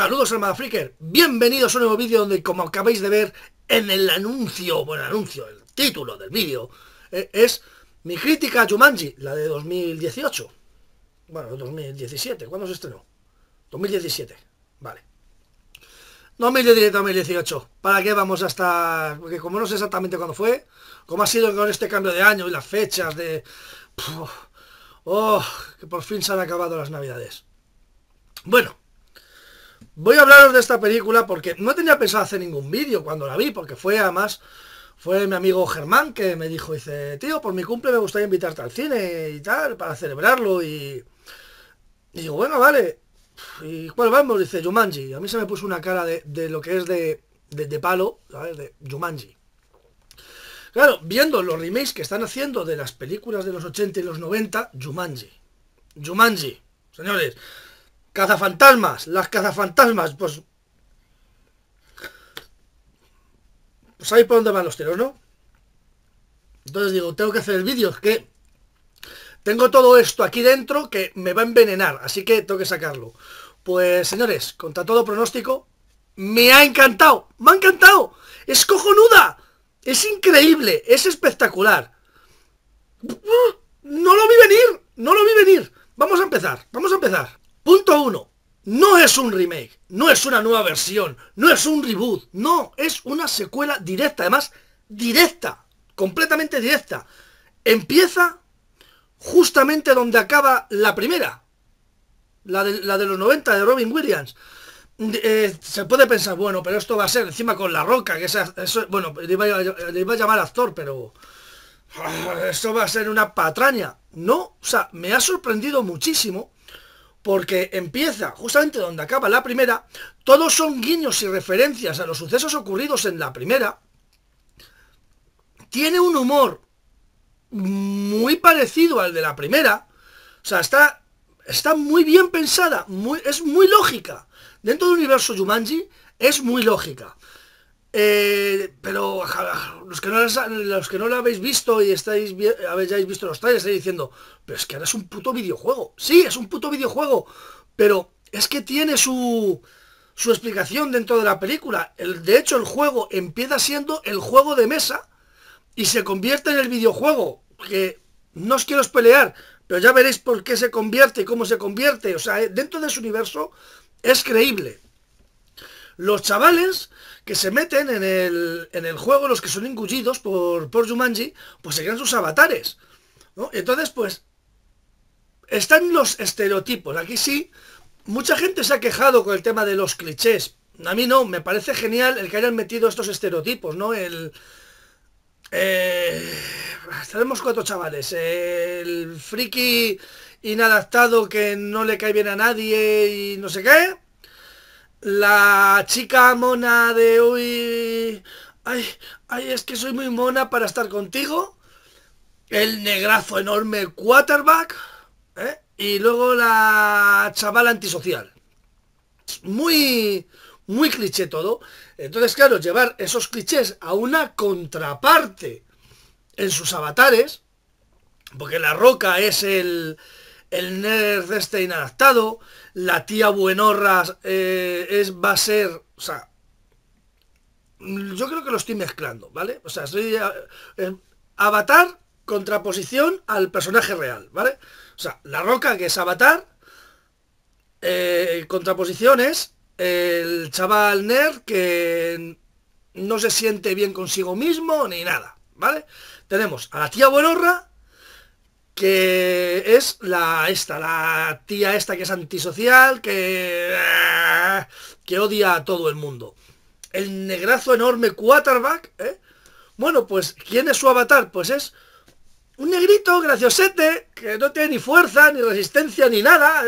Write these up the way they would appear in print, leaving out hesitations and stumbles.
Saludos al Madafreaker, bienvenidos a un nuevo vídeo donde, como acabáis de ver en el anuncio, el título del vídeo, es mi crítica a Jumanji, la de 2018. Bueno, 2017, ¿cuándo se estrenó? 2017, vale. 2017-2018, ¿para qué vamos a estar? Porque como no sé exactamente cuándo fue, como ha sido con este cambio de año y las fechas de... que por fin se han acabado las navidades. Bueno, voy a hablaros de esta película porque no tenía pensado hacer ningún vídeo cuando la vi, porque fue, además, fue mi amigo Germán que me dijo, dice, tío, por mi cumple me gustaría invitarte al cine y tal, para celebrarlo, y digo, bueno, vale, ¿y cuál vamos? Dice, Jumanji. A mí se me puso una cara de lo que es de palo, ¿sabes? De Jumanji. Claro, viendo los remakes que están haciendo de las películas de los 80 y los 90, Jumanji, señores. Cazafantasmas, las cazafantasmas, pues sabéis por dónde van los tiros, ¿no? Entonces digo, tengo que hacer el vídeo, que tengo todo esto aquí dentro que me va a envenenar, así que tengo que sacarlo. Pues señores, contra todo pronóstico, me ha encantado, me ha encantado, es cojonuda, es increíble, es espectacular. No lo vi venir. Vamos a empezar. Punto 1. No es un remake, no es una nueva versión, no es un reboot, no, es una secuela directa, además directa, completamente directa. Empieza justamente donde acaba la primera, la de los 90 de Robin Williams. Se puede pensar, bueno, pero esto va a ser encima con La Roca, que bueno, le iba a llamar actor, pero... esto va a ser una patraña. No, o sea, me ha sorprendido muchísimo. Porque empieza justamente donde acaba la primera. Todos son guiños y referencias a los sucesos ocurridos en la primera. Tiene un humor muy parecido al de la primera. O sea, está muy bien pensada, es muy lógica. Dentro del universo Jumanji es muy lógica. Pero los que no la habéis visto y hayáis visto los trailers, estáis diciendo, pero es que ahora es un puto videojuego. Sí, es un puto videojuego, pero es que tiene su explicación dentro de la película. De hecho, el juego empieza siendo el juego de mesa y se convierte en el videojuego, que no os quiero spoilear, pero ya veréis por qué se convierte y cómo se convierte. O sea, dentro de su universo es creíble. Los chavales que se meten en el juego, los que son engullidos por Jumanji, pues se crean sus avatares, ¿no? Entonces, pues, están los estereotipos. Aquí sí, mucha gente se ha quejado con el tema de los clichés. A mí no, me parece genial el que hayan metido estos estereotipos, ¿no? Tenemos 4 chavales, el friki inadaptado que no le cae bien a nadie y no sé qué. La chica mona de hoy... Ay, es que soy muy mona para estar contigo. El negrazo enorme quarterback, ¿eh? Y luego la chavala antisocial. Muy, muy cliché todo. Entonces, claro, llevar esos clichés a una contraparte en sus avatares. Porque La Roca es el nerd este inadaptado, la tía buenorras va a ser, o sea, yo creo que lo estoy mezclando, ¿vale? O sea, estoy avatar, contraposición al personaje real, ¿vale? O sea, La Roca, que es avatar, contraposición es el chaval nerd que no se siente bien consigo mismo ni nada, ¿vale? Tenemos a la tía buenorra, que es la tía esta que es antisocial, que odia a todo el mundo. El negrazo enorme quarterback, ¿eh? Bueno, pues, ¿quién es su avatar? Pues es un negrito graciosete, que no tiene ni fuerza, ni resistencia, ni nada.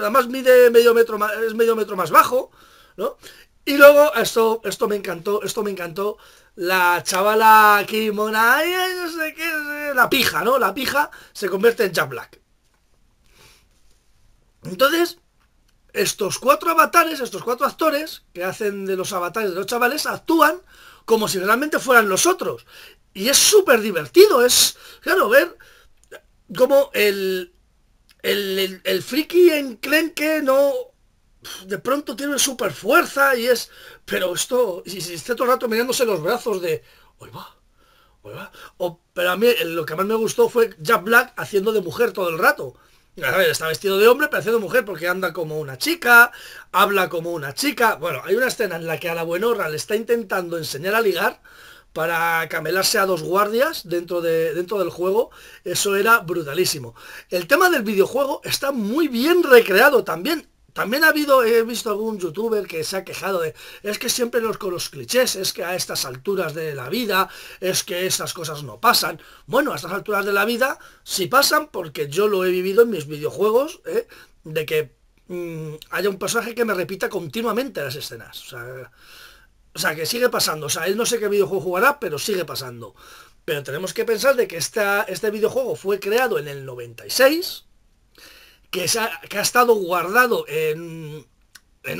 Además mide medio metro más bajo, ¿no? Y luego, esto me encantó, la chavala aquí mona, no sé qué, la pija, ¿no? La pija se convierte en Jack Black. Entonces, estos cuatro actores que hacen de los avatares de los chavales, actúan como si realmente fueran los otros. Y es súper divertido, es, claro, ver cómo el friki enclenque no... de pronto tienen super fuerza y es... Pero esto, si está todo el rato mirándose los brazos de... ¡Oye, va! ¡Oye, va! O, pero a mí lo que más me gustó fue Jack Black haciendo de mujer todo el rato. A ver, está vestido de hombre, pero haciendo mujer porque anda como una chica, habla como una chica... Bueno, hay una escena en la que a la buenorra le está intentando enseñar a ligar para camelarse a dos guardias dentro del juego. Eso era brutalísimo. El tema del videojuego está muy bien recreado también. También ha habido, he visto algún youtuber que se ha quejado de, es que siempre con los clichés, es que a estas alturas de la vida, es que estas cosas no pasan. Bueno, a estas alturas de la vida sí pasan, porque yo lo he vivido en mis videojuegos, de que haya un personaje que me repita continuamente las escenas. O sea, que sigue pasando. O sea, él no sé qué videojuego jugará, pero sigue pasando. Pero tenemos que pensar de que este videojuego fue creado en el 96... que ha estado guardado en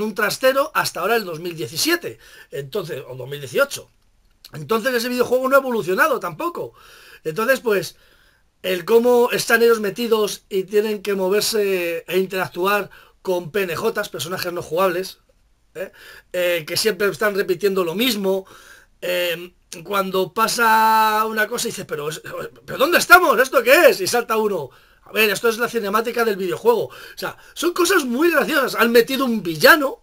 un trastero hasta ahora el 2017, entonces, o 2018. Entonces ese videojuego no ha evolucionado tampoco. Entonces, pues, el cómo están ellos metidos y tienen que moverse e interactuar con PNJs, personajes no jugables, que siempre están repitiendo lo mismo. Cuando pasa una cosa y dices, pero ¿dónde estamos? ¿Esto qué es? Y salta uno. A ver, esto es la cinemática del videojuego. O sea, son cosas muy graciosas. Han metido un villano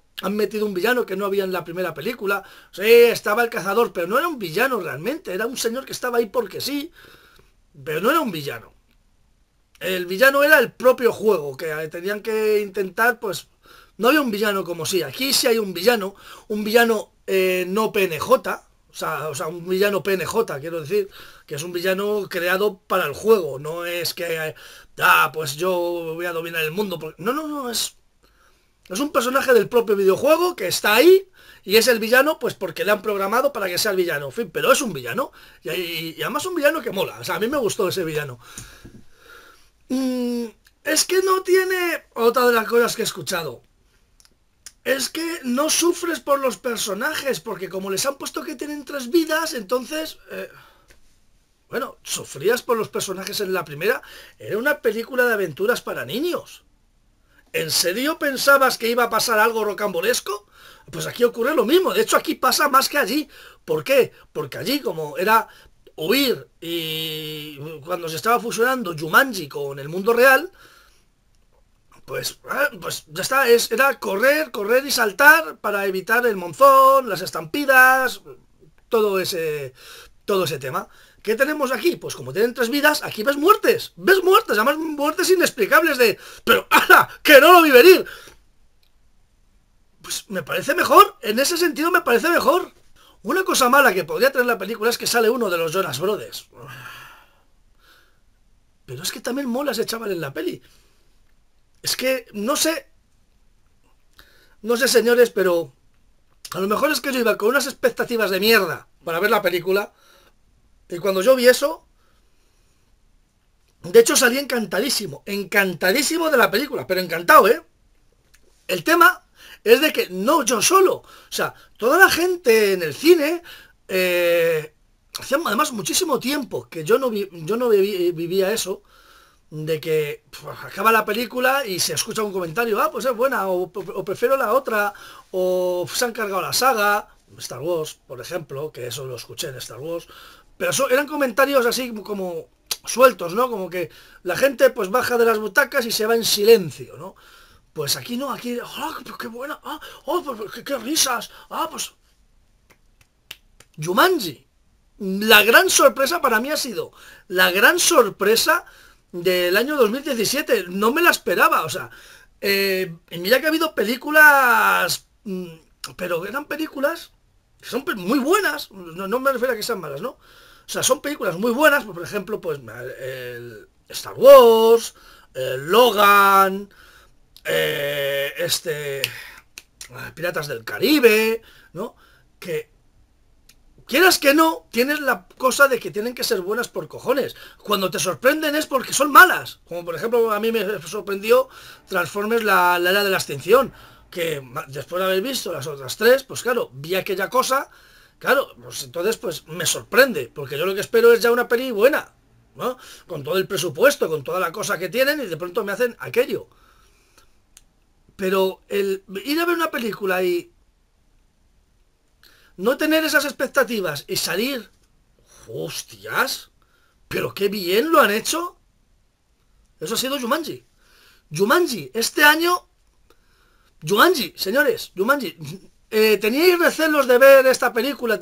que no había en la primera película. Sí, estaba el cazador, pero no era un villano realmente. Era un señor que estaba ahí porque sí, pero no era un villano. El villano era el propio juego, que tenían que intentar, pues... No había un villano como sí. Aquí sí hay un villano no PNJ, o sea, un villano PNJ, quiero decir... Que es un villano creado para el juego. No es que... pues yo voy a dominar el mundo. Porque... No. Es un personaje del propio videojuego que está ahí. Y es el villano, pues porque le han programado para que sea el villano. En fin, pero es un villano. Y además un villano que mola. O sea, a mí me gustó ese villano. Es que no tiene... Otra de las cosas que he escuchado. Es que no sufres por los personajes. Porque como les han puesto que tienen 3 vidas, entonces... Bueno, sufrías por los personajes en la primera. Era una película de aventuras para niños. ¿En serio pensabas que iba a pasar algo rocambolesco? Pues aquí ocurre lo mismo. De hecho, aquí pasa más que allí. ¿Por qué? Porque allí, como era huir y cuando se estaba fusionando Jumanji con el mundo real, pues ya está. Era correr y saltar para evitar el monzón, las estampidas, todo ese tema. ¿Qué tenemos aquí? Pues como tienen 3 vidas, aquí ves muertes, además muertes inexplicables de... ¡Pero, ala, que no lo vi venir! Pues me parece mejor, en ese sentido me parece mejor. Una cosa mala que podría tener la película es que sale uno de los Jonas Brothers. Pero es que también mola ese chaval en la peli. Es que, no sé señores, pero... A lo mejor es que yo iba con unas expectativas de mierda para ver la película... Y cuando yo vi eso, de hecho salí encantadísimo de la película, pero encantado, El tema es de que no yo solo, o sea, toda la gente en el cine, hacía además muchísimo tiempo que yo no vivía eso, de que acaba la película y se escucha un comentario, pues es buena, o prefiero la otra, o se han cargado la saga, Star Wars, por ejemplo, que eso lo escuché en Star Wars. Pero eran comentarios así como sueltos, ¿no? Como que la gente pues baja de las butacas y se va en silencio, ¿no? Pues aquí no, aquí... ¡Ah, oh, qué buena! ¡Ah, oh, qué risas! ¡Ah, pues! Jumanji. La gran sorpresa para mí ha sido la gran sorpresa del año 2017. No me la esperaba, o sea... mira que ha habido películas... Pero eran películas... Son muy buenas, no me refiero a que sean malas, ¿no? O sea, son películas muy buenas, por ejemplo, pues el Star Wars, el Logan, Piratas del Caribe, ¿no? Que quieras que no, tienes la cosa de que tienen que ser buenas por cojones. Cuando te sorprenden es porque son malas. Como por ejemplo, a mí me sorprendió Transformers la era de la extinción. Que después de haber visto las otras 3, pues claro, vi aquella cosa, claro, pues entonces pues me sorprende, porque yo lo que espero es ya una peli buena, ¿no? Con todo el presupuesto, con toda la cosa que tienen, y de pronto me hacen aquello. Pero el ir a ver una película y no tener esas expectativas y salir, hostias, pero qué bien lo han hecho. Eso ha sido Jumanji. Jumanji, este año, Jumanji, señores, Jumanji. Teníais recelos de ver esta película,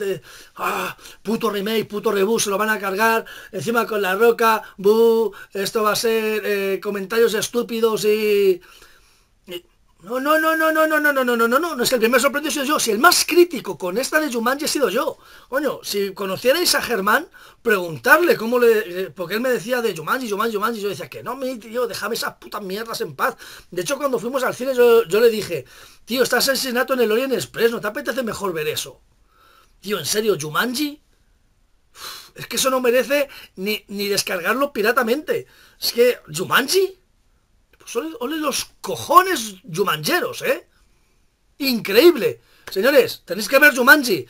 puto remake, puto reboot, se lo van a cargar, encima con La Roca, esto va a ser comentarios estúpidos y... No, es que el primer sorprendido he sido yo, si el más crítico con esta de Jumanji he sido yo. Coño, si conocierais a Germán, preguntarle cómo le... Porque él me decía de Jumanji, yo decía que no, mi tío, déjame esas putas mierdas en paz. De hecho, cuando fuimos al cine yo le dije, tío, está Asesinato en el Orient Express, ¿no te apetece mejor ver eso? Tío, ¿en serio, Jumanji? Uf, es que eso no merece ni descargarlo piratamente. Es que, ¿Jumanji? Pues ole los cojones jumanjeros, ¿eh? Increíble. Señores, tenéis que ver Jumanji.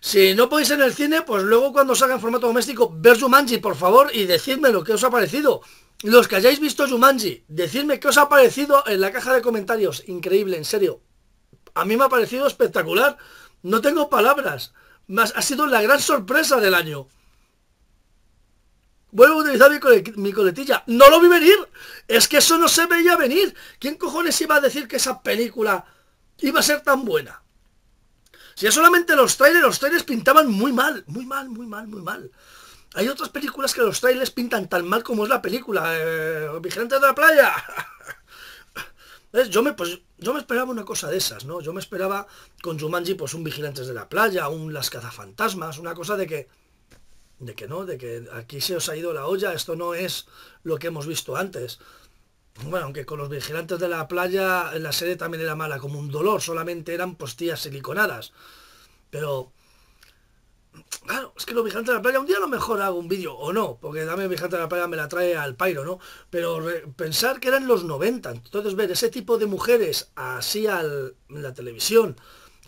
Si no podéis en el cine, pues luego cuando salga en formato doméstico, ver Jumanji, por favor, y decidme lo que os ha parecido. Los que hayáis visto Jumanji, decidme qué os ha parecido en la caja de comentarios. Increíble, en serio. A mí me ha parecido espectacular. No tengo palabras. Más, ha sido la gran sorpresa del año. Vuelvo a utilizar mi coletilla. No lo vi venir. Es que eso no se veía venir. ¿Quién cojones iba a decir que esa película iba a ser tan buena? Si es solamente los trailers pintaban muy mal. Hay otras películas que los trailers pintan tan mal como es la película. Vigilantes de la Playa. ¿Ves? Yo me esperaba una cosa de esas, ¿no? Yo me esperaba con Jumanji pues un Vigilantes de la Playa, un Las Cazafantasmas, una cosa de que... de que aquí se os ha ido la olla, esto no es lo que hemos visto antes. Bueno, aunque con los Vigilantes de la Playa la serie también era mala, como un dolor, solamente eran postillas siliconadas. Pero, claro, es que los Vigilantes de la Playa, un día a lo mejor hago un vídeo, o no, porque también Vigilantes de la Playa me la trae al pairo, ¿no? Pero pensar que eran los 90, entonces ver ese tipo de mujeres así en la televisión,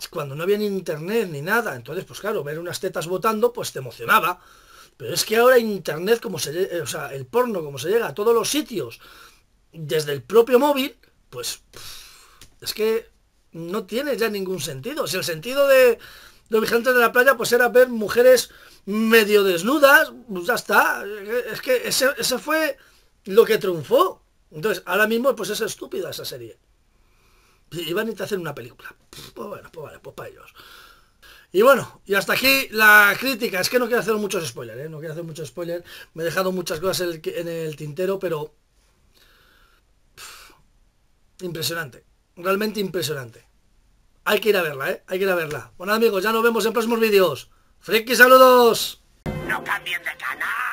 cuando no había ni internet ni nada, entonces pues claro, ver unas tetas votando pues te emocionaba. Pero es que ahora internet, como se, o sea, el porno como se llega a todos los sitios desde el propio móvil, pues es que no tiene ya ningún sentido. Si el sentido de los Vigilantes de la Playa pues era ver mujeres medio desnudas, pues ya está. Es que ese fue lo que triunfó. Entonces ahora mismo pues es estúpida esa serie. Iban a intentar hacer una película. Pues bueno, pues vale, pues para ellos. Y bueno, y hasta aquí la crítica. Es que no quiero hacer muchos spoilers, ¿eh? No quiero hacer muchos spoilers. Me he dejado muchas cosas en el tintero, pero... impresionante. Realmente impresionante. Hay que ir a verla, ¿eh? Hay que ir a verla. Bueno, amigos, ya nos vemos en próximos vídeos. ¡Friki, saludos! ¡No cambien de canal!